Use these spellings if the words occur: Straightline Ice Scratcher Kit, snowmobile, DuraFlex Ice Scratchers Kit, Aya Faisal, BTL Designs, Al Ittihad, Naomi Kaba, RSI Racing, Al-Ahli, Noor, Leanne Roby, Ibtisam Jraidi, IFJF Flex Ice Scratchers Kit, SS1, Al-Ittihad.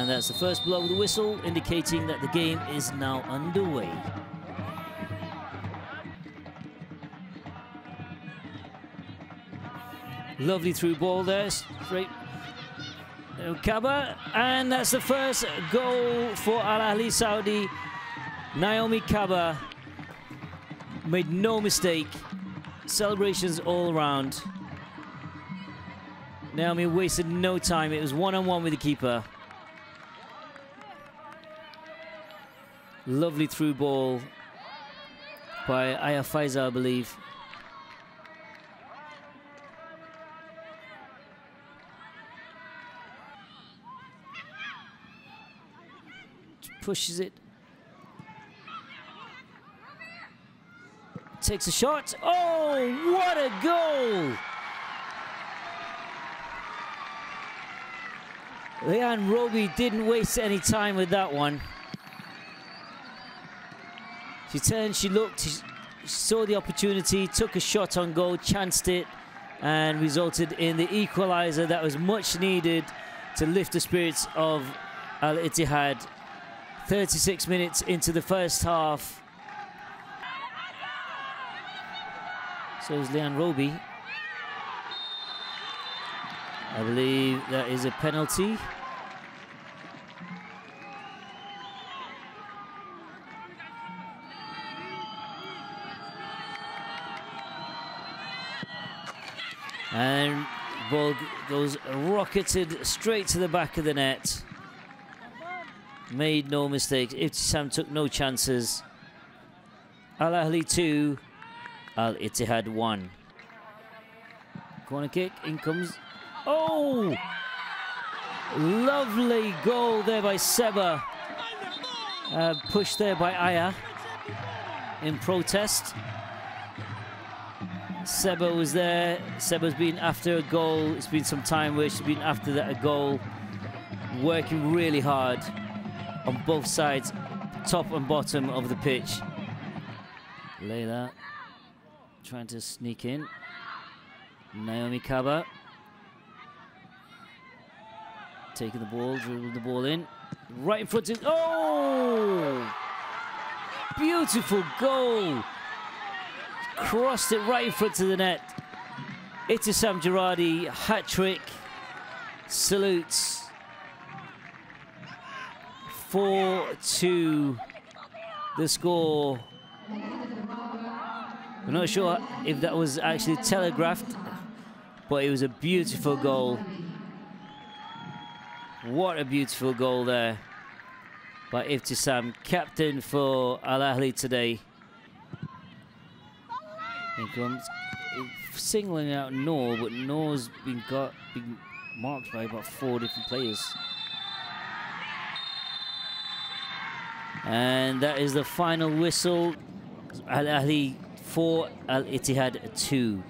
And that's the first blow of the whistle, indicating that the game is now underway. Lovely through ball there, straight Kaba, and that's the first goal for Al-Ahli Saudi. Naomi Kaba made no mistake, celebrations all round. Naomi wasted no time, it was one-on-one with the keeper. Lovely through ball by Aya Faisal, I believe. Pushes it. Takes a shot. Oh, what a goal! Leanne Roby didn't waste any time with that one. She turned, she looked, she saw the opportunity, took a shot on goal, chanced it, and resulted in the equaliser that was much needed to lift the spirits of Al Ittihad. 36 minutes into the first half. So is Leanne Roby. I believe that is a penalty. And the ball goes rocketed straight to the back of the net. Made no mistakes. Ibtisam took no chances. Al-Ahli 2, Al-Ittihad 1. Corner kick, in comes... Oh! Lovely goal there by Seba. Pushed there by Aya in protest. Seba was there. Seba's been after a goal. It's been some time where she's been after that a goal. Working really hard on both sides, top and bottom of the pitch. Leila trying to sneak in. Naomi Kaba taking the ball, dribbling the ball in. Right in front of... Oh! Beautiful goal! Crossed it right in front of the net. Ibtisam Jraidi, hat-trick. Salutes. 4-2 the score. I'm not sure if that was actually telegraphed, but it was a beautiful goal. What a beautiful goal there by Ibtisam, captain for Al-Ahli today. In comes, singling out Noor, but Noor's been marked by about 4 different players. And that is the final whistle. Al-Ahli 4, Al-Ittihad 2.